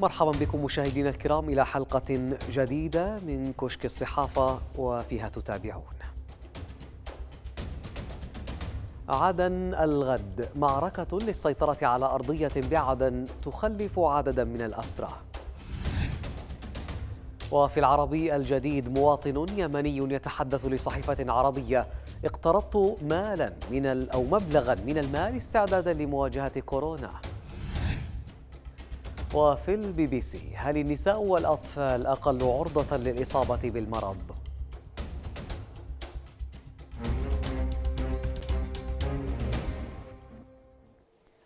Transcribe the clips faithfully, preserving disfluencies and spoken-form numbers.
مرحبا بكم مشاهدينا الكرام إلى حلقة جديدة من كشك الصحافة وفيها تتابعون. عدن الغد، معركة للسيطرة على أرضية بعدن تخلف عددا من الأسرى. وفي العربي الجديد، مواطن يمني يتحدث لصحيفة عربية: اقترضت مالا من أو مبلغا من المال استعدادا لمواجهة كورونا. وفي البي بي سي، هل النساء والأطفال أقل عرضة للإصابة بالمرض؟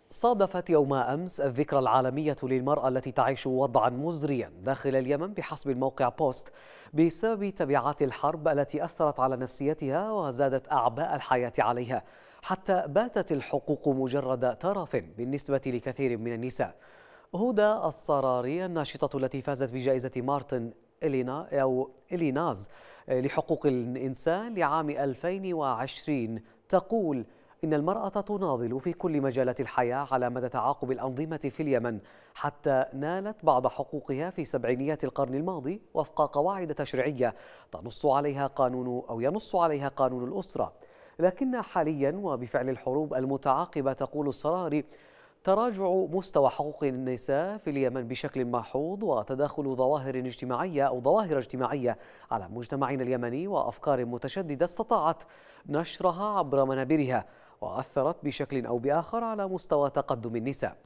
صادفت يوم أمس الذكرى العالمية للمرأة التي تعيش وضعا مزريا داخل اليمن بحسب الموقع بوست بسبب تبعات الحرب التي أثرت على نفسيتها وزادت أعباء الحياة عليها، حتى باتت الحقوق مجرد ترف بالنسبة لكثير من النساء. هدى الصراري، الناشطة التي فازت بجائزة مارتن إلينا أو إليناز لحقوق الإنسان لعام ألفين وعشرين، تقول إن المرأة تناضل في كل مجالات الحياة على مدى تعاقب الأنظمة في اليمن، حتى نالت بعض حقوقها في سبعينيات القرن الماضي وفق قواعد تشريعية تنص عليها قانون أو ينص عليها قانون الأسرة. لكن حاليا وبفعل الحروب المتعاقبة، تقول الصراري، تراجع مستوى حقوق النساء في اليمن بشكل ملحوظ وتداخل ظواهر اجتماعية أو ظواهر اجتماعية على مجتمعنا اليمني وأفكار متشددة استطاعت نشرها عبر منابرها وأثرت بشكل أو بآخر على مستوى تقدم النساء.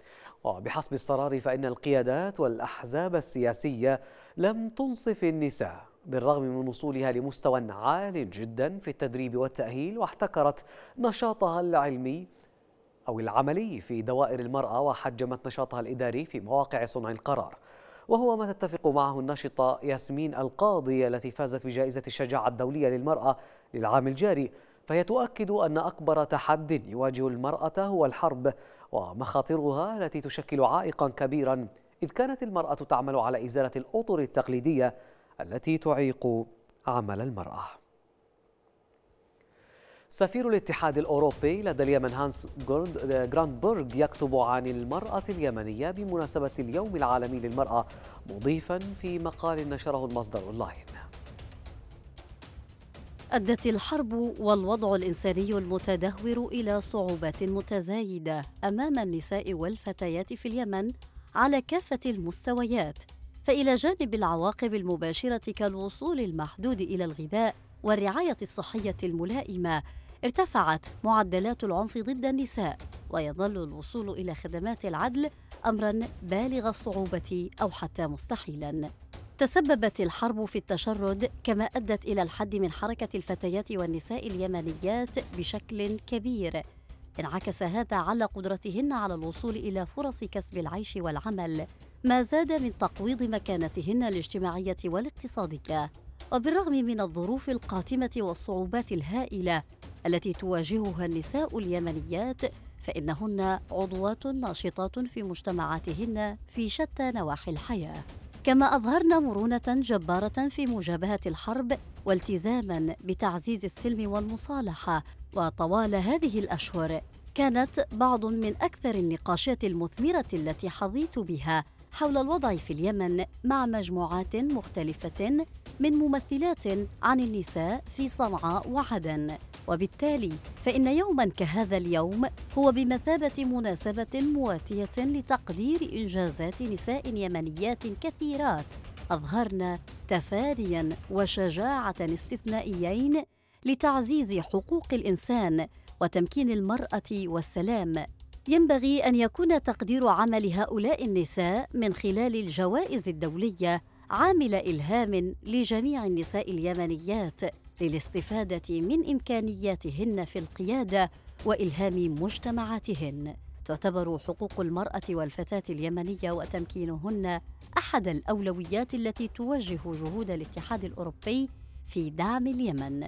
وبحسب الصراري، فإن القيادات والأحزاب السياسية لم تنصف النساء بالرغم من وصولها لمستوى عال جدا في التدريب والتأهيل، واحتكرت نشاطها العلمي أو العملي في دوائر المرأة وحجمت نشاطها الإداري في مواقع صنع القرار، وهو ما تتفق معه الناشطة ياسمين القاضي التي فازت بجائزة الشجاعة الدولية للمرأة للعام الجاري، فهي تؤكد أن أكبر تحد يواجه المرأة هو الحرب ومخاطرها التي تشكل عائقا كبيرا، إذ كانت المرأة تعمل على إزالة الأطر التقليدية التي تعيق عمل المرأة. سفير الاتحاد الأوروبي لدى اليمن هانس غرندبرغ يكتب عن المرأة اليمنية بمناسبة اليوم العالمي للمرأة، مضيفا في مقال نشره المصدر أونلاين: أدت الحرب والوضع الإنساني المتدهور إلى صعوبات متزايدة أمام النساء والفتيات في اليمن على كافة المستويات، فإلى جانب العواقب المباشرة كالوصول المحدود إلى الغذاء والرعاية الصحية الملائمة، ارتفعت معدلات العنف ضد النساء، ويظل الوصول إلى خدمات العدل أمراً بالغ الصعوبة أو حتى مستحيلاً. تسببت الحرب في التشرد، كما أدت إلى الحد من حركة الفتيات والنساء اليمنيات بشكل كبير، انعكس هذا على قدرتهن على الوصول إلى فرص كسب العيش والعمل، ما زاد من تقويض مكانتهن الاجتماعية والاقتصادية. وبالرغم من الظروف القاتمة والصعوبات الهائلة التي تواجهها النساء اليمنيات، فإنهن عضوات ناشطات في مجتمعاتهن في شتى نواحي الحياة، كما أظهرن مرونة جبارة في مجابهة الحرب والتزاماً بتعزيز السلم والمصالحة. وطوال هذه الأشهر كانت بعض من أكثر النقاشات المثمرة التي حظيت بها حول الوضع في اليمن مع مجموعات مختلفة من ممثلات عن النساء في صنعاء وعدن. وبالتالي فإن يوماً كهذا اليوم هو بمثابة مناسبة مواتية لتقدير إنجازات نساء يمنيات كثيرات أظهرن تفانياً وشجاعة استثنائيين لتعزيز حقوق الإنسان وتمكين المرأة والسلام. ينبغي أن يكون تقدير عمل هؤلاء النساء من خلال الجوائز الدولية عامل إلهام لجميع النساء اليمنيات للاستفادة من إمكانياتهن في القيادة وإلهام مجتمعاتهن. تعتبر حقوق المرأة والفتاة اليمنية وتمكينهن أحد الأولويات التي توجه جهود الاتحاد الأوروبي في دعم اليمن.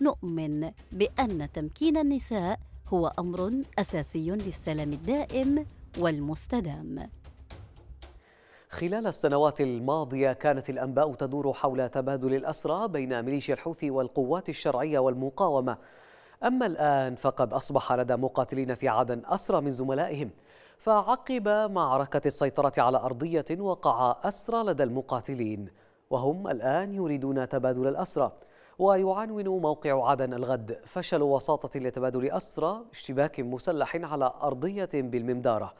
نؤمن بأن تمكين النساء هو أمر أساسي للسلام الدائم والمستدام. خلال السنوات الماضية كانت الأنباء تدور حول تبادل الأسرى بين ميليشيا الحوثي والقوات الشرعية والمقاومة، أما الآن فقد أصبح لدى مقاتلين في عدن أسرى من زملائهم، فعقب معركة السيطرة على أرضية وقع أسرى لدى المقاتلين، وهم الآن يريدون تبادل الأسرى. ويعنون موقع عدن الغد فشل وساطة لتبادل أسرى اشتباك مسلح على أرضية بالممدارة.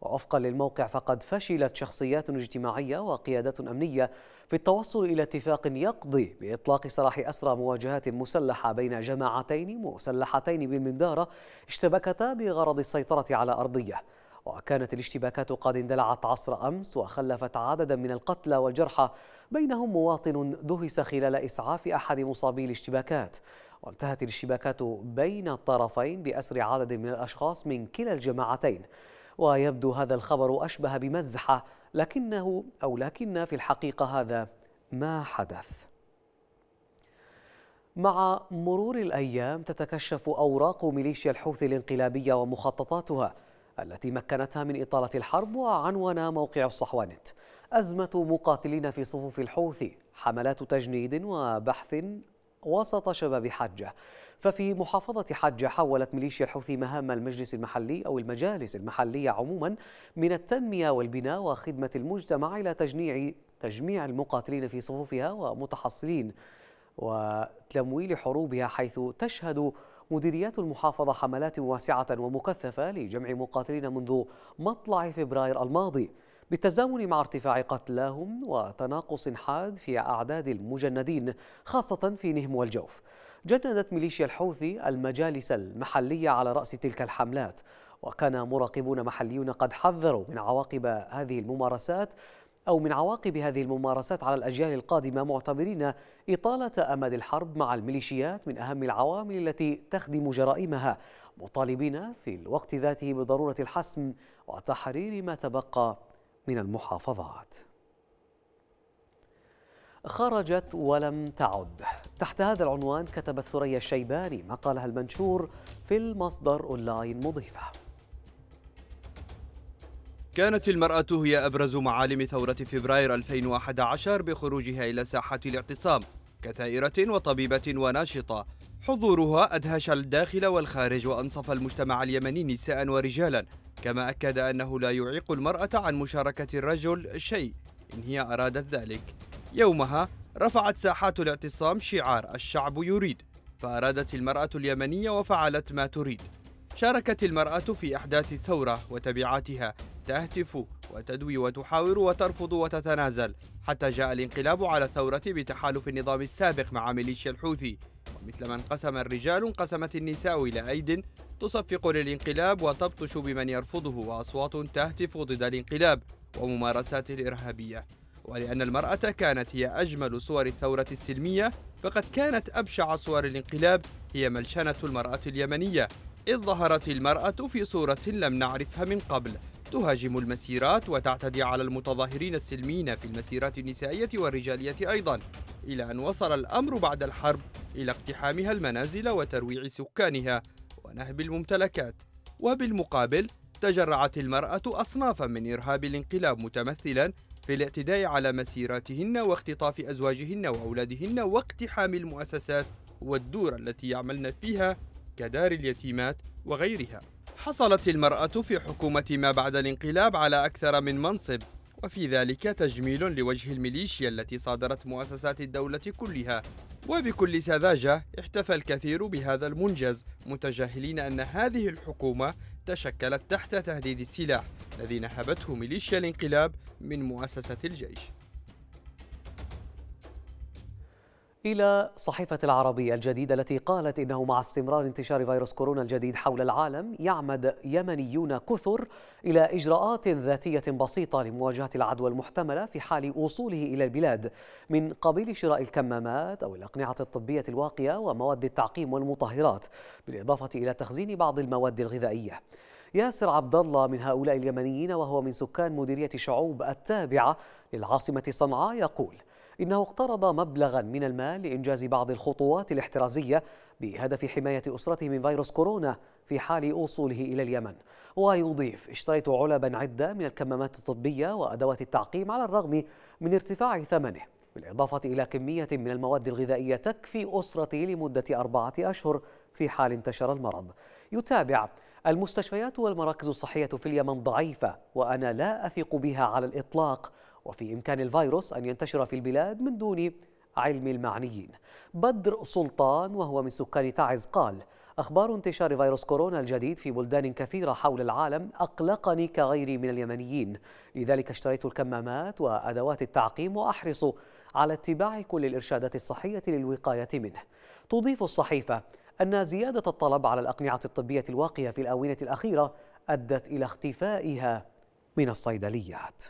ووفقا للموقع فقد فشلت شخصيات اجتماعية وقيادات أمنية في التوصل إلى اتفاق يقضي بإطلاق سراح أسرى مواجهات مسلحة بين جماعتين مسلحتين بالممدارة اشتبكتا بغرض السيطرة على أرضية. وكانت الاشتباكات قد اندلعت عصر أمس وخلفت عددا من القتلى والجرحى، بينهم مواطن دهس خلال إسعاف أحد مصابي الاشتباكات. وانتهت الاشتباكات بين الطرفين بأسر عدد من الأشخاص من كلا الجماعتين. ويبدو هذا الخبر أشبه بمزحة، لكنه أو لكن في الحقيقة هذا ما حدث. مع مرور الأيام تتكشف أوراق ميليشيا الحوثي الانقلابية ومخططاتها التي مكنتها من إطالة الحرب. وعنوان موقع الصحوانت: أزمة مقاتلين في صفوف الحوثي، حملات تجنيد وبحث وسط شباب حجة. ففي محافظة حجة حولت ميليشيا الحوثي مهام المجلس المحلي أو المجالس المحلية عموما من التنمية والبناء وخدمة المجتمع إلى تجميع تجميع المقاتلين في صفوفها ومتحصلين وتمويل حروبها، حيث تشهد مديريات المحافظة حملات واسعة ومكثفة لجمع مقاتلين منذ مطلع فبراير الماضي، بالتزامن مع ارتفاع قتلاهم وتناقص حاد في أعداد المجندين خاصة في نهم والجوف. جندت ميليشيا الحوثي المجالس المحلية على رأس تلك الحملات. وكان مراقبون محليون قد حذروا من عواقب هذه الممارسات أو من عواقب هذه الممارسات على الأجيال القادمة، معتبرين إطالة أمد الحرب مع الميليشيات من أهم العوامل التي تخدم جرائمها، مطالبين في الوقت ذاته بضرورة الحسم وتحرير ما تبقى من المحافظات. خرجت ولم تعد، تحت هذا العنوان كتبت ثورية الشيباني مقالها المنشور في المصدر أونلاين مضيفة: كانت المرأة هي أبرز معالم ثورة فبراير ألفين وأحد عشر بخروجها إلى ساحة الاعتصام كثائرة وطبيبة وناشطة. حضورها أدهش الداخل والخارج وأنصف المجتمع اليمني نساء ورجالا، كما أكد أنه لا يعيق المرأة عن مشاركة الرجل شيء إن هي أرادت ذلك. يومها رفعت ساحات الاعتصام شعار الشعب يريد، فأرادت المرأة اليمنية وفعلت ما تريد. شاركت المرأة في أحداث الثورة وتبعاتها، تهتف وتدوي وتحاور وترفض وتتنازل، حتى جاء الانقلاب على الثورة بتحالف النظام السابق مع ميليشيا الحوثي. ومثلما انقسم الرجال انقسمت النساء إلى أيد تصفق للانقلاب وتبطش بمن يرفضه، وأصوات تهتف ضد الانقلاب وممارساته الإرهابية. ولأن المرأة كانت هي أجمل صور الثورة السلمية، فقد كانت أبشع صور الانقلاب هي ملشنة المرأة اليمنية، إذ ظهرت المرأة في صورة لم نعرفها من قبل، تهاجم المسيرات وتعتدي على المتظاهرين السلميين في المسيرات النسائية والرجالية أيضا، إلى أن وصل الأمر بعد الحرب إلى اقتحامها المنازل وترويع سكانها ونهب الممتلكات. وبالمقابل تجرعت المرأة أصنافا من إرهاب الانقلاب، متمثلا في الاعتداء على مسيراتهن واختطاف أزواجهن وأولادهن واقتحام المؤسسات والدور التي يعملن فيها كدار اليتيمات وغيرها. حصلت المرأة في حكومة ما بعد الانقلاب على أكثر من منصب، وفي ذلك تجميل لوجه الميليشيا التي صادرت مؤسسات الدولة كلها. وبكل سذاجة احتفى الكثير بهذا المنجز، متجاهلين أن هذه الحكومة تشكلت تحت تهديد السلاح الذي نهبته ميليشيا الانقلاب من مؤسسة الجيش. إلى صحيفة العربية الجديدة التي قالت إنه مع استمرار انتشار فيروس كورونا الجديد حول العالم، يعمد يمنيون كثر إلى إجراءات ذاتية بسيطة لمواجهة العدوى المحتملة في حال وصوله إلى البلاد، من قبيل شراء الكمامات أو الأقنعة الطبية الواقية ومواد التعقيم والمطهرات، بالإضافة إلى تخزين بعض المواد الغذائية. ياسر عبد الله من هؤلاء اليمنيين، وهو من سكان مديرية شعوب التابعة للعاصمة صنعاء، يقول إنه اقترض مبلغا من المال لإنجاز بعض الخطوات الاحترازية بهدف حماية أسرته من فيروس كورونا في حال وصوله إلى اليمن. ويضيف: اشتريت علبا عدة من الكمامات الطبية وأدوات التعقيم على الرغم من ارتفاع ثمنه، بالإضافة إلى كمية من المواد الغذائية تكفي أسرتي لمدة أربعة أشهر في حال انتشر المرض. يتابع: المستشفيات والمراكز الصحية في اليمن ضعيفة وأنا لا أثق بها على الإطلاق، وفي إمكان الفيروس أن ينتشر في البلاد من دون علم المعنيين. بدر سلطان وهو من سكان تعز قال: أخبار انتشار فيروس كورونا الجديد في بلدان كثيرة حول العالم أقلقني كغيري من اليمنيين، لذلك اشتريت الكمامات وأدوات التعقيم وأحرص على اتباع كل الإرشادات الصحية للوقاية منه. تضيف الصحيفة أن زيادة الطلب على الأقنعة الطبية الواقية في الآونة الأخيرة أدت إلى اختفائها من الصيدليات.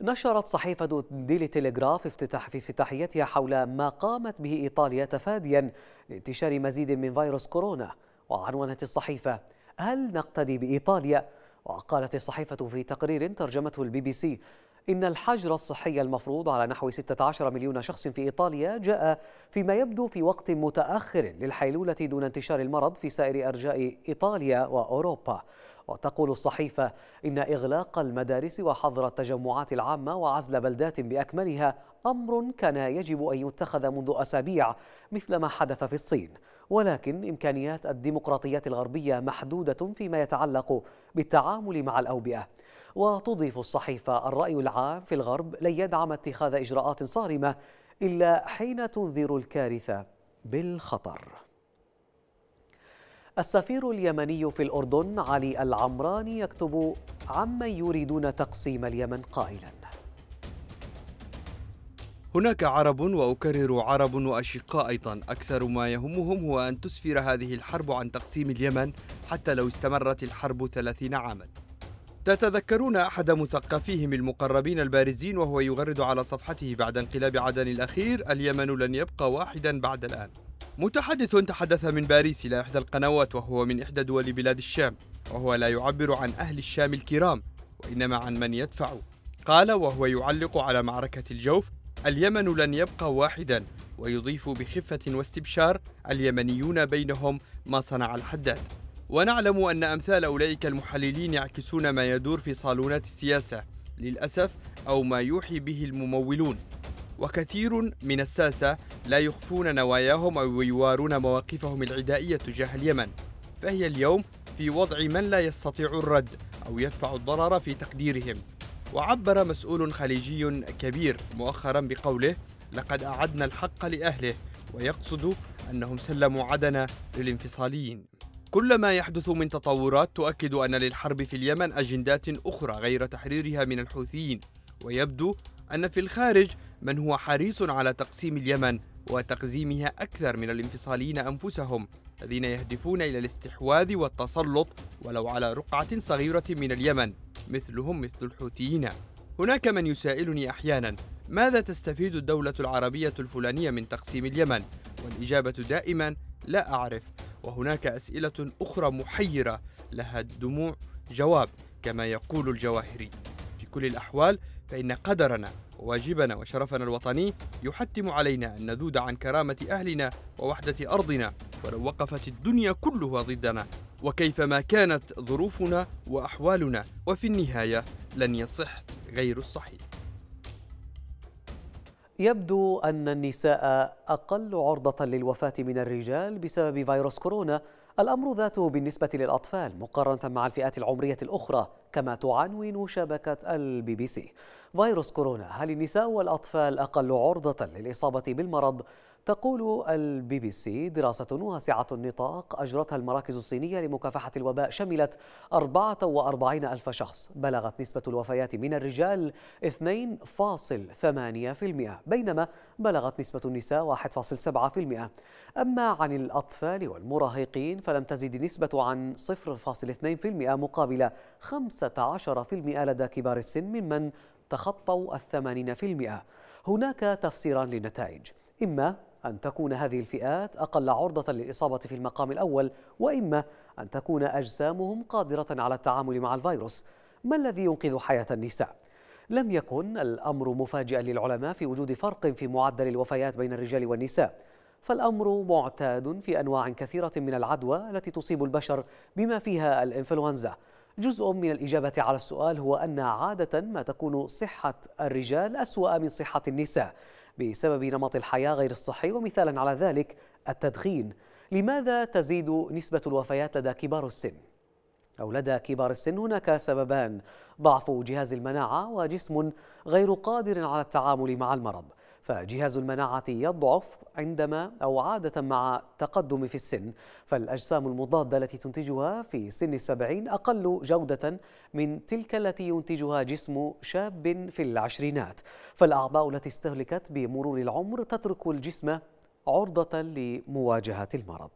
نشرت صحيفة ديلي تيليغراف افتتاح في افتتاحيتها حول ما قامت به إيطاليا تفاديا لانتشار مزيد من فيروس كورونا، وعنونت الصحيفة: هل نقتدي بإيطاليا؟ وقالت الصحيفة في تقرير ترجمته البي بي سي إن الحجر الصحي المفروض على نحو ستة عشر مليون شخص في إيطاليا جاء فيما يبدو في وقت متأخر للحيلولة دون انتشار المرض في سائر أرجاء إيطاليا وأوروبا. وتقول الصحيفة إن إغلاق المدارس وحظر التجمعات العامة وعزل بلدات بأكملها أمر كان يجب أن يتخذ منذ أسابيع مثل ما حدث في الصين، ولكن إمكانيات الديمقراطيات الغربية محدودة فيما يتعلق بالتعامل مع الأوبئة. وتضيف الصحيفة: الرأي العام في الغرب لن يدعم اتخاذ إجراءات صارمة إلا حين تنذر الكارثة بالخطر. السفير اليمني في الأردن علي العمراني يكتب عمن يريدون تقسيم اليمن قائلا: هناك عرب، وأكرر عرب وأشقاء أيضا، أكثر ما يهمهم هو أن تسفر هذه الحرب عن تقسيم اليمن حتى لو استمرت الحرب ثلاثين عاما. تتذكرون أحد مثقفيهم المقربين البارزين وهو يغرد على صفحته بعد انقلاب عدن الأخير: اليمن لن يبقى واحدا بعد الآن. متحدث تحدث من باريس إلى إحدى القنوات وهو من إحدى دول بلاد الشام، وهو لا يعبر عن أهل الشام الكرام وإنما عن من يدفع. قال وهو يعلق على معركة الجوف: اليمن لن يبقى واحدا، ويضيف بخفة واستبشار: اليمنيون بينهم ما صنع الحداد. ونعلم أن أمثال أولئك المحللين يعكسون ما يدور في صالونات السياسة للأسف، أو ما يوحي به الممولون، وكثير من الساسة لا يخفون نواياهم أو يوارون مواقفهم العدائية تجاه اليمن، فهي اليوم في وضع من لا يستطيع الرد أو يدفع الضرر في تقديرهم. وعبر مسؤول خليجي كبير مؤخرا بقوله: لقد أعدنا الحق لأهله، ويقصد أنهم سلموا عدن للانفصاليين. كل ما يحدث من تطورات تؤكد أن للحرب في اليمن أجندات أخرى غير تحريرها من الحوثيين، ويبدو أن في الخارج من هو حريص على تقسيم اليمن وتقزيمها أكثر من الانفصاليين أنفسهم، الذين يهدفون إلى الاستحواذ والتسلط ولو على رقعة صغيرة من اليمن، مثلهم مثل الحوثيين. هناك من يسائلني أحيانا: ماذا تستفيد الدولة العربية الفلانية من تقسيم اليمن؟ والإجابة دائما: لا أعرف. وهناك أسئلة أخرى محيرة لها الدموع جواب، كما يقول الجواهري. في كل الأحوال فإن قدرنا وواجبنا وشرفنا الوطني يحتم علينا أن نذود عن كرامة أهلنا ووحدة أرضنا ولو وقفت الدنيا كلها ضدنا، وكيفما كانت ظروفنا وأحوالنا، وفي النهاية لن يصح غير الصحيح. يبدو أن النساء أقل عرضة للوفاة من الرجال بسبب فيروس كورونا، الأمر ذاته بالنسبة للأطفال مقارنة مع الفئات العمرية الأخرى، كما تعنون شبكة البي بي سي. فيروس كورونا: هل النساء والأطفال أقل عرضة للإصابة بالمرض؟ تقول البي بي سي: دراسة واسعة النطاق أجرتها المراكز الصينية لمكافحة الوباء شملت أربعة وأربعين ألف شخص، بلغت نسبة الوفيات من الرجال اثنين فاصلة ثمانية بالمئة بينما بلغت نسبة النساء واحد فاصلة سبعة بالمئة. أما عن الأطفال والمراهقين فلم تزد النسبة عن صفر فاصلة اثنين بالمئة مقابل خمسة عشر بالمئة لدى كبار السن ممن تخطوا الثمانين بالمئة. هناك تفسيران للنتائج: إما أن تكون هذه الفئات أقل عرضة للإصابة في المقام الأول، وإما أن تكون أجسامهم قادرة على التعامل مع الفيروس. ما الذي ينقذ حياة النساء؟ لم يكن الأمر مفاجئا للعلماء في وجود فرق في معدل الوفيات بين الرجال والنساء، فالأمر معتاد في أنواع كثيرة من العدوى التي تصيب البشر بما فيها الإنفلونزا. جزء من الإجابة على السؤال هو أن عادة ما تكون صحة الرجال أسوأ من صحة النساء بسبب نمط الحياة غير الصحي، ومثالا على ذلك التدخين. لماذا تزيد نسبة الوفيات لدى كبار السن؟ أو لدى كبار السن هناك سببان: ضعف جهاز المناعة وجسم غير قادر على التعامل مع المرض. فجهاز المناعة يضعف عندما أو عادة مع التقدم في السن، فالأجسام المضادة التي تنتجها في سن السبعين أقل جودة من تلك التي ينتجها جسم شاب في العشرينات، فالأعضاء التي استهلكت بمرور العمر تترك الجسم عرضة لمواجهة المرض.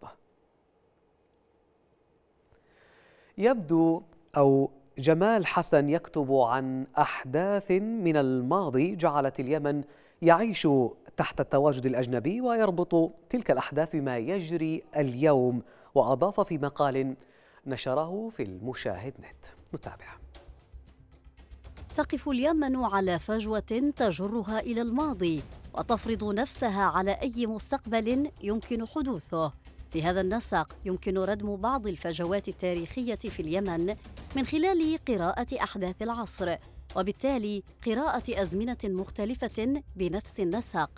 يبدو أو جمال حسن يكتب عن أحداث من الماضي جعلت اليمن يعيش تحت التواجد الأجنبي، ويربط تلك الأحداث بما يجري اليوم، وأضاف في مقال نشره في المشاهد نت. نتابع. تقف اليمن على فجوة تجرها إلى الماضي وتفرض نفسها على أي مستقبل يمكن حدوثه. في هذا النسق يمكن ردم بعض الفجوات التاريخية في اليمن من خلال قراءة أحداث العصر، وبالتالي قراءة أزمنة مختلفة بنفس النسق.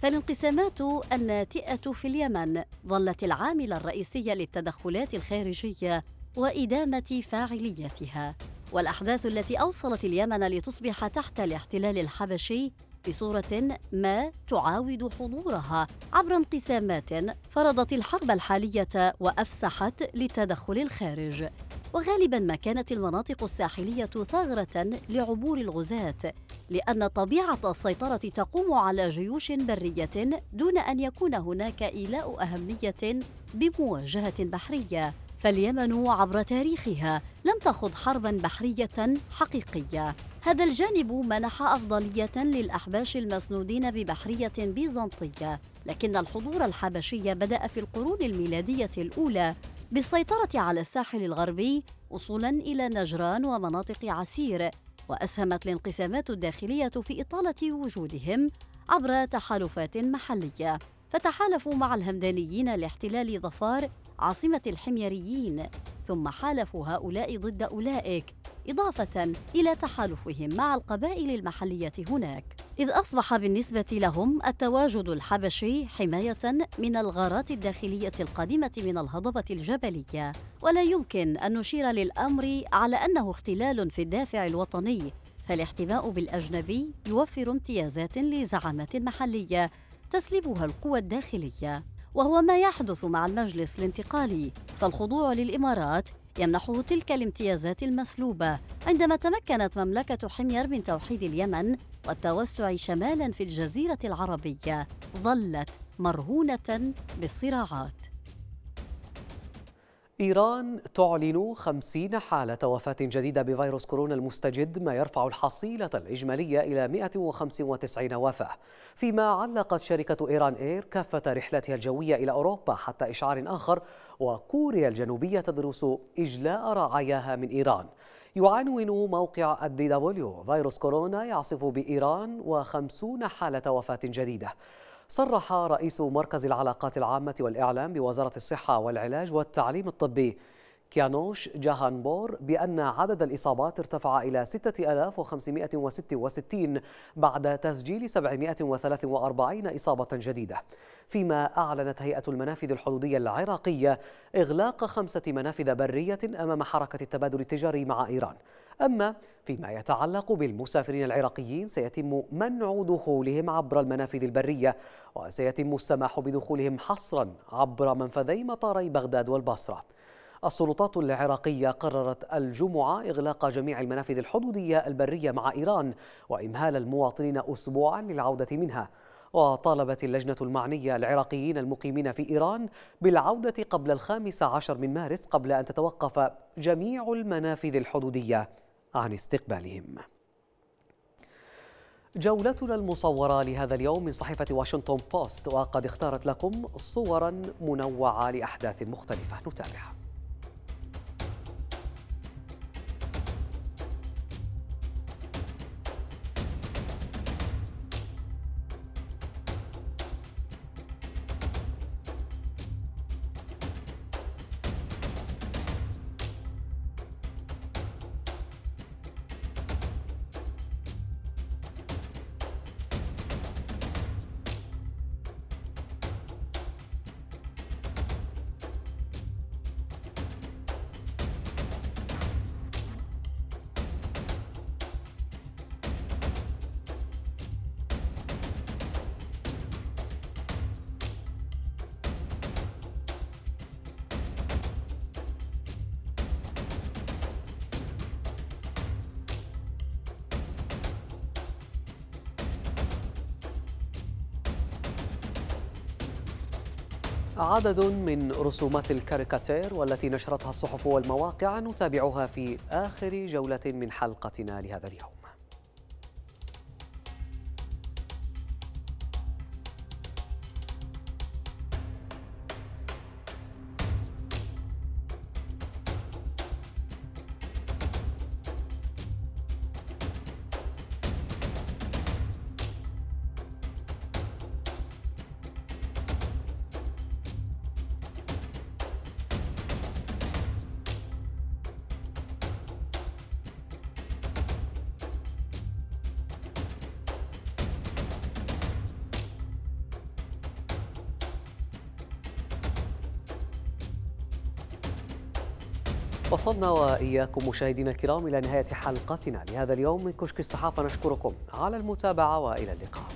فالانقسامات الناتئة في اليمن ظلت العامل الرئيسي للتدخلات الخارجية وإدامة فاعليتها، والأحداث التي أوصلت اليمن لتصبح تحت الاحتلال الحبشي بصورة ما تعاود حضورها عبر انقسامات فرضت الحرب الحالية وأفسحت لتدخل الخارج. وغالباً ما كانت المناطق الساحلية ثغرة لعبور الغزاة، لأن طبيعة السيطرة تقوم على جيوش برية دون أن يكون هناك إيلاء أهمية بمواجهة بحرية. فاليمن عبر تاريخها لم تخض حرباً بحرية حقيقية. هذا الجانب منح أفضلية للأحباش المسنودين ببحرية بيزنطية، لكن الحضور الحبشي بدأ في القرون الميلادية الأولى بالسيطرة على الساحل الغربي وصولاً إلى نجران ومناطق عسير، وأسهمت الانقسامات الداخلية في إطالة وجودهم عبر تحالفات محلية. فتحالفوا مع الهمدانيين لاحتلال ظفار عاصمة الحميريين، ثم حالفوا هؤلاء ضد أولئك، إضافة إلى تحالفهم مع القبائل المحلية هناك، إذ أصبح بالنسبة لهم التواجد الحبشي حماية من الغارات الداخلية القادمة من الهضبة الجبلية. ولا يمكن أن نشير للأمر على أنه اختلال في الدافع الوطني، فالاحتماء بالأجنبي يوفر امتيازات لزعامات محلية تسلبها القوى الداخلية، وهو ما يحدث مع المجلس الانتقالي. فالخضوع للإمارات يمنحه تلك الامتيازات المسلوبة. عندما تمكنت مملكة حمير من توحيد اليمن والتوسع شمالاً في الجزيرة العربية، ظلت مرهونة بالصراعات. إيران تعلن خمسين حالة وفاة جديدة بفيروس كورونا المستجد، ما يرفع الحصيلة الإجمالية إلى مئة وخمسة وتسعين وفاة، فيما علقت شركة إيران إير كافة رحلاتها الجوية إلى أوروبا حتى إشعار آخر، وكوريا الجنوبية تدرس إجلاء رعاياها من إيران. يعنون موقع الدي دبليو فيروس كورونا يعصف بإيران وخمسين حالة وفاة جديدة. صرح رئيس مركز العلاقات العامة والإعلام بوزارة الصحة والعلاج والتعليم الطبي كيانوش جهانبور بأن عدد الإصابات ارتفع إلى ستة آلاف وخمسمئة وستة وستين بعد تسجيل سبعمئة وثلاثة وأربعين إصابة جديدة، فيما أعلنت هيئة المنافذ الحدودية العراقية إغلاق خمسة منافذ برية أمام حركة التبادل التجاري مع إيران. أما فيما يتعلق بالمسافرين العراقيين سيتم منع دخولهم عبر المنافذ البرية، وسيتم السماح بدخولهم حصرا عبر منفذي مطاري بغداد والبصرة. السلطات العراقية قررت الجمعة إغلاق جميع المنافذ الحدودية البرية مع إيران وإمهال المواطنين أسبوعا للعودة منها، وطالبت اللجنة المعنية العراقيين المقيمين في إيران بالعودة قبل الخامس عشر من مارس، قبل أن تتوقف جميع المنافذ الحدودية عن استقبالهم. جولتنا المصورة لهذا اليوم من صحيفة واشنطن بوست، وقد اختارت لكم صورا منوعة لأحداث مختلفة. نتابع. عدد من رسومات الكاريكاتير والتي نشرتها الصحف والمواقع نتابعها في آخر جولة من حلقتنا لهذا اليوم. وصلنا وإياكم مشاهدينا الكرام إلى نهاية حلقتنا لهذا اليوم من كشك الصحافة. نشكركم على المتابعة وإلى اللقاء.